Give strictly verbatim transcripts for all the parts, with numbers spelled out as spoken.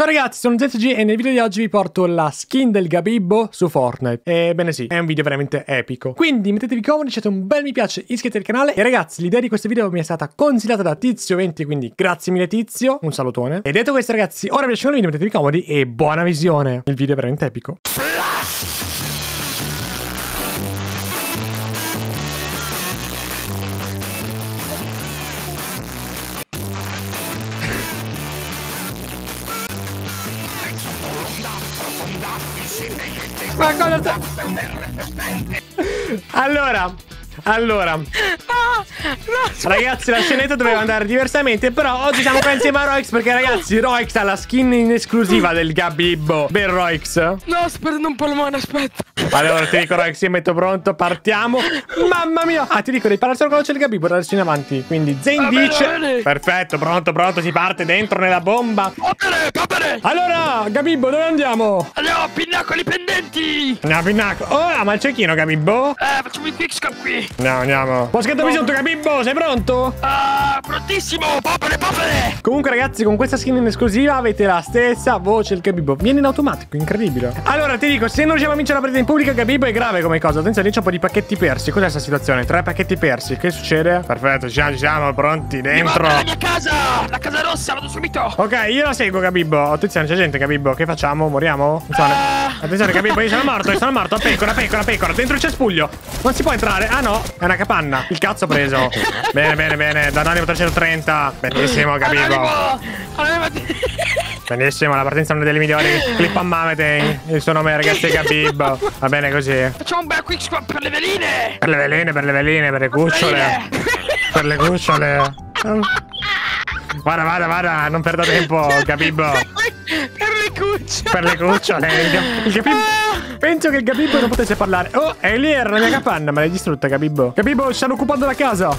Ciao ragazzi, sono ZaneSG e nel video di oggi vi porto la skin del Gabibbo su Fortnite. Ebbene sì, è un video veramente epico. Quindi mettetevi comodi, lasciate un bel mi piace, iscrivetevi al canale. E ragazzi, l'idea di questo video mi è stata consigliata da Tizio venti, quindi grazie mille Tizio, un salutone. E detto questo ragazzi, ora vi lascio il video, mettetevi comodi e buona visione. Il video è veramente epico. Ma cosa sta... Allora, allora no, no, ragazzi, la scenetta doveva andare diversamente, però oggi siamo qua insieme a Roix, perché ragazzi Roix ha la skin in esclusiva del Gabibbo. Ben Roix. No, aspetta, non polmone, aspetta. Allora ti dico Roix, io metto pronto, partiamo. Mamma mia. Ah, ti dico, devi parlare solo quando c'è il Gabibbo, da adesso in avanti. Quindi Zane dice: perfetto, pronto, pronto, si parte dentro nella bomba. Allora, Gabibbo, dove andiamo? Andiamo a pinnacoli pendenti. Andiamo a pinnacoli. Oh, ma il cecchino, Gabibbo. Eh, facciamo il quickscop qui. No, andiamo. Può scattarmi sotto, Gabibbo, sei pronto? Ah, prontissimo, popole, popole. Comunque ragazzi, con questa skin in esclusiva avete la stessa voce del Gabibbo. Viene in automatico, incredibile. Allora, ti dico, se non riusciamo a vincere la partita in pubblica, Gabibbo è grave come cosa. Attenzione, c'è un po' di pacchetti persi. Cos'è questa situazione? Tre pacchetti persi. Che succede? Perfetto, ci siamo, ci siamo, pronti, dentro. Mi vado alla mia casa, la casa rossa, vado subito. Ok, io la seguo, Gabibbo. Attenzione, c'è gente, Gabibbo. Che facciamo? Moriamo? Attenzione, uh... Attenzione Gabibbo, io sono morto, io sono morto. Pecora, pecora, pecora. Dentro il cespuglio. Non si può entrare. Ah no, è una capanna. Il cazzo ho preso. Bene, bene, bene. Da Danimo trecentotrenta. Benissimo, Gabibbo. Benissimo, la partenza è una delle migliori. Clippa Mamete. Il suo nome, ragazzi, è Gabibbo. Va bene così. Facciamo un bel quick squad per le veline. Per le veline, per le veline, per le cucciole. Per le cucciole. Guarda, guarda, guarda, non perdo tempo, Gabibbo. Per le cucciole. Per le cucciole. Il Gabibbo. Penso che il Gabibbo non potesse parlare. Oh, è lì, era la mia capanna, ma l'hai distrutta, Gabibbo. Gabibbo, ci stanno occupando la casa.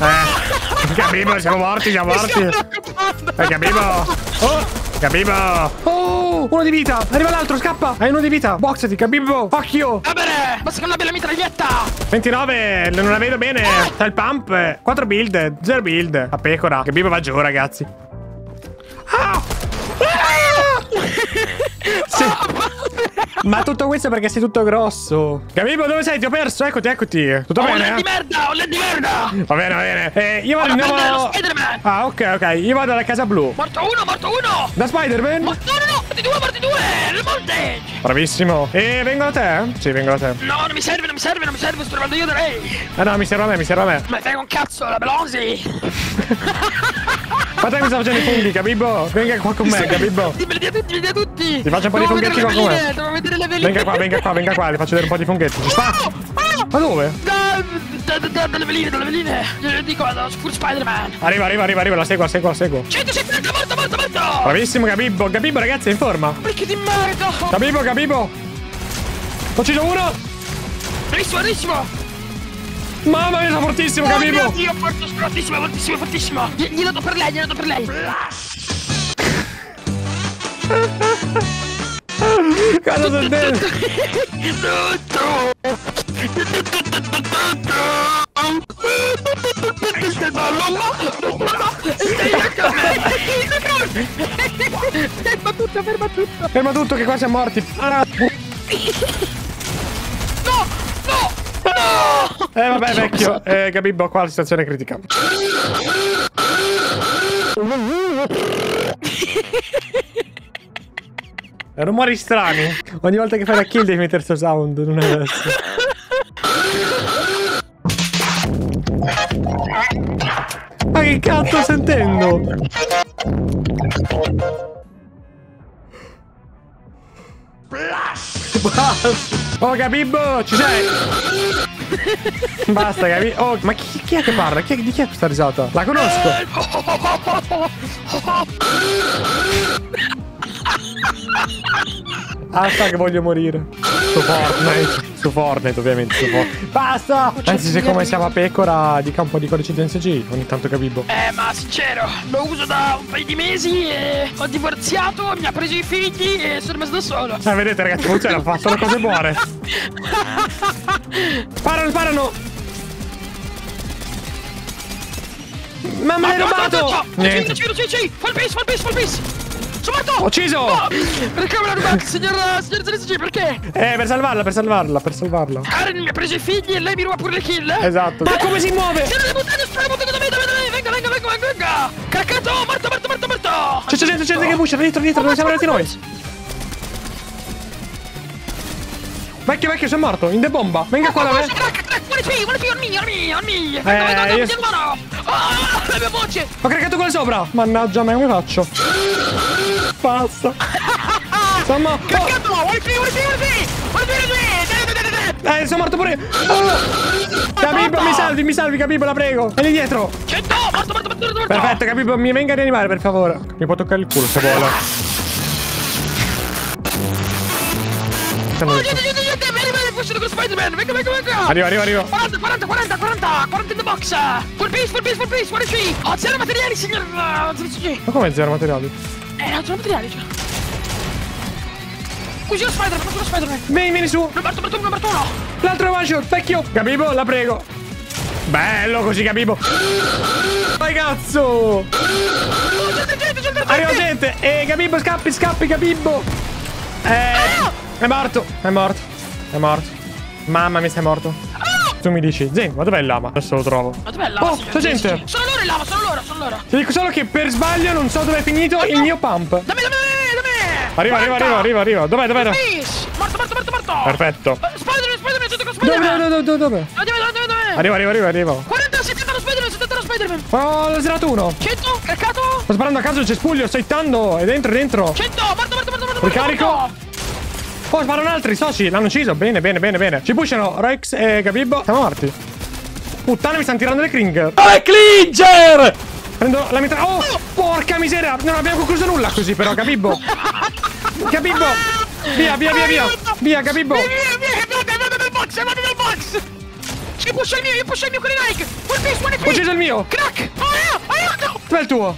Eh, Gabibbo, siamo morti, siamo morti. Eh, Gabibbo. Oh. Gabibbo! Oh, uno di vita! Arriva l'altro, scappa! Hai uno di vita! Boxati, Gabibbo! Occhio! Va bene! Ma secondo me la mitraglietta! ventinove! Non la vedo bene! Eh. Sta il pump! quattro build! zero build! A pecora! Gabibbo va giù, ragazzi! Ah! Ah! Sì. Ma tutto questo perché sei tutto grosso. Gabibbo, dove sei? Ti ho perso, eccoti, eccoti. Tutto oh, bene? Ho di merda, ho di merda. Va bene, va bene. Eh, io vado, andiamo... Ah, ok, ok. Io vado alla casa blu. Morto uno, morto uno. Da Spider-Man? Morto uno, no, no, morti due, morti due. Il monte. Bravissimo. E vengo da te? Sì, vengo da te. No, non mi serve, non mi serve, non mi serve. Sto trovando io da lei. Ah, no, mi serve a me, mi serve a me. Ma tengo un cazzo, la Belosi. Ma te mi sta facendo i funghi, Gabibbo. Venga qua con me, Gabibbo. Ti vedi a tutti, vedi a tutti. Ti faccio un po' di funghetti qua con me. Venga qua, venga qua, venga qua, le faccio vedere un po' di funghetti. Ci sta? Ma dove? Dalle veline, dalle veline. Glielo dico, vado full Spider-Man. Arriva, arriva, arriva, arriva, la seguo, la seguo, la seguo. centocinquanta, morto, morto, morto. Bravissimo, Gabibbo. Gabibbo, ragazzi, è in forma. Perché ti merda? Gabibbo, Gabibbo. Ho ucciso uno. Bravissimo, bravissimo. Mamma mia, sono fortissimo, Gabibbo. Oh mio Dio, fortissimo, fortissimo, fortissimo. Glielo do per lei, glielo do per lei. Cosa sono dentro? Ferma tutto, ferma tutto. Ferma tutto che qua siamo morti. No, no, no. Eh vabbè vecchio, eh, Gabibbo, qua la situazione è critica. Rumori strani. Ogni volta che fai la kill devi mettere sto sound. Non è adesso. Ma che cazzo sto sentendo? Oh Gabibbo, ci sei? Basta Gabibbo. Oh, ma chi, chi è che parla? Chi è, di chi è questa risata? La conosco. Basta che voglio morire. Su Fortnite. Su Fortnite ovviamente. Su Fortnite. Basta. Anzi siccome siamo a pecora, dica un po' di codice Z N S G. Ogni tanto Gabibbo. Eh ma sincero, lo uso da un paio di mesi e ho divorziato, mi ha preso i figli e sono rimasto da solo. Ah vedete ragazzi, funziona, fa solo cose buone. Sparano, sparano. Ma me l'hai rubato. C'è, c'è, c'è, c'è. Fall base, fall base, fall base. Sono morto! Ho ucciso! No! Perché me l'ha rubato, signor ZaneSG? Perché? Eh, per salvarla, per salvarla, per salvarla. Karen mi ha preso i figli e lei mi ruba pure le kill. Esatto. Ma come si muove? Siamo le montagne, siamo le montagne, dove, dove, dove? Venga, venga, venga, venga, venga! Caccato, morto, morto, morto, morto! C'è gente, c'è gente che pusha, dietro, dietro, dove siamo andati noi? Vecchio, vecchio, sono morto, in de bomba. Venga qua da me. Eh, io... Ah, la mia voce! Ho craccato quello sopra! Mannaggia me, come faccio? Basta! Sono morto! Craccato! Vuoi più, vuoi più, vuoi più! Eh, sono morto pure! Gabibbo, mi salvi, mi salvi, Gabibbo, la prego! Vieni dietro! Cento! Morto, morto, morto, morto! Perfetto, Gabibbo, mi venga a rianimare, per favore. Mi può toccare il culo, se vuole. Oh, aiuto, aiuto, aiuto, mi arriva il fucile con Spider-Man, venga, venga, venga! Arrivo, arrivo, arrivo! quaranta, quaranta, quaranta, quaranta, quaranta in the box! Full piece, full piece, full piece, quaranta! Ho zero materiali, signor ZaneSG! Ma come zero materiali? Eh, ho zero materiali, cioè! Così lo Spider-Man, così lo Spider-Man! Vieni, vieni su! Numero uno, numero uno! L'altro è one shot, vecchio! Gabibbo, la prego! Bello così, Gabibbo! Vai, cazzo! Oh, gente, gente, gente! Arrivo, gente! Eh, Gabibbo, scappi, scappi, Gabibbo! Eh... Ah! È morto, è morto, è morto. Mamma mia, sei morto. Oh! Tu mi dici, Zen, ma dov'è il lama? Adesso lo trovo. Ma dov'è il lama? Oh, c'è gente. Sono loro il lama, sono loro, sono loro. Ti dico solo che per sbaglio non so dove è finito oh, il no. mio pump. Dammi, dammi, dammi. Arriva, arriva, arriva, arriva, arriva. Dov'è, dov'è? Morto, morto, morto, morto. Perfetto. Uh, Spider-Man, Spider-Man, c'è con Spider-Man. Dove, dove, dove, dove? Dove, dove, dove? Arriva, arriva, arriva, arriva. quaranta, settanta lo Spider-Man, settanta lo Spider-Man. Oh, l'ho girato uno. cento, caccato. Sto sparando a caso il cespuglio, sto hittando. È dentro, è dentro. cento, morto, morto, morto, morto. Ricarico. Oh, sparano altri, soci, l'hanno ucciso, bene, bene, bene, bene. Ci pushano Roix e Gabibbo, siamo morti. Puttana, mi stanno tirando le cring. Oh, clinger! Prendo la mitra... Oh, porca miseria, non abbiamo concluso nulla così però, Gabibbo. Gabibbo, via, via, via, via. Via, Gabibbo. Via, via, via, vado nel box, vado nel box. Ci pusha il mio, io pusha il mio con i like. Ho ucciso il mio. Crack, aiuto. Dov'è il tuo?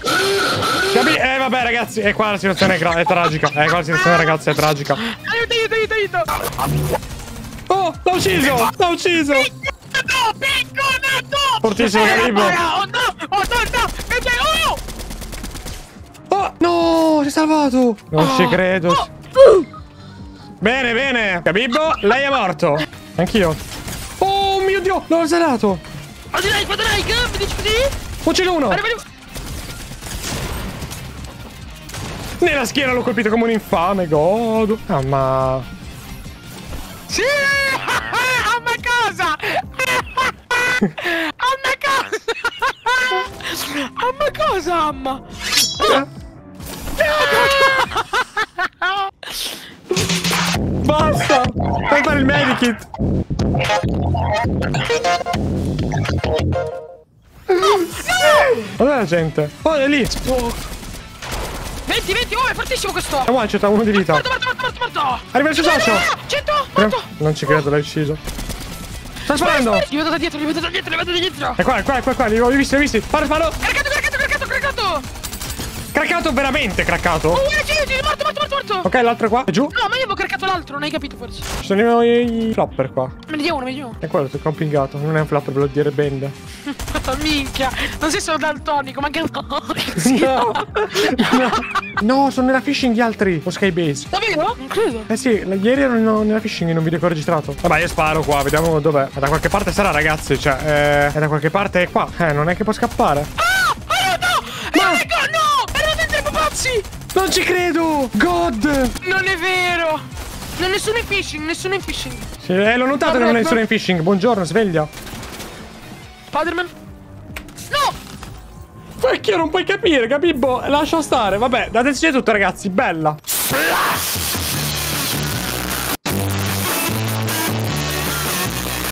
Gabi... Eh, vabbè, ragazzi, e qua la situazione è, è tragica. E qua la situazione, ragazzi, è tragica. Aiuto, aiuto, aiuto! Oh, l'ho ucciso! L'ho ucciso! Picconato! Picconato! Fortissimo, Gabibbo! Oh no! Oh no! Oh! Oh! No! Si è salvato! Non oh. ci credo! Oh. Uh. Bene, bene! Gabibbo, lei è morto! Anch'io! Oh mio Dio! L'ho salato! Ma ti dai, ma ti dai! Mi dici così? Uccido uno! Arriva, arriva. Nella schiena l'ho colpito come un infame, godo. Ah, ma... Sì! A una cosa! A una cosa! A una cosa, amma! Basta! Fai fare il medikit! Guarda la gente! Oh, è lì! venti, venti, oh, è fortissimo questo! È one shot, ha uno di vita. Morto, morto, morto, morto, morto! Arriva il suo socio! cento, morto! Non ci credo, l'hai ucciso. Sta sparando! Li vedo da dietro, li vedo da dietro, li vedo da dietro! È qua, è qua, è qua, è qua, li ho visti, li ho visti! Sparo, sparo! Craccato, craccato, craccato, craccato! Craccato, veramente craccato! Oh, è morto, morto, morto, morto! Ok, l'altro è qua, è giù? No, ma io avevo craccato l'altro, non hai capito forse. Ci sono i, i flopper qua. Me ne dia uno, me ne dia uno. È quello, ti ho compingato, non è un flopper, ve lo dire benda. Minchia, non sei solo daltonico, ma anche no, no, no, sono nella phishing gli altri. O Skybase. Davvero? Non credo. Eh sì, ieri ero nella phishing in un video che ho registrato. Vabbè, io sparo qua, vediamo dov'è. Da qualche parte sarà, ragazzi, cioè eh, è da qualche parte qua. Eh, non è che può scappare. Ah, aiuto! Ma... Eh, ecco, no! Ero dentro i pupazzi! Non ci credo! God! Non è vero! Non è nessuno in phishing, nessuno in phishing. Sì, eh, l'ho notato che non è nessuno in phishing. Buongiorno, sveglia. Spider-Man. Vecchio, non puoi capire, Gabibbo, lascia stare. Vabbè, dateci tutto, ragazzi, bella.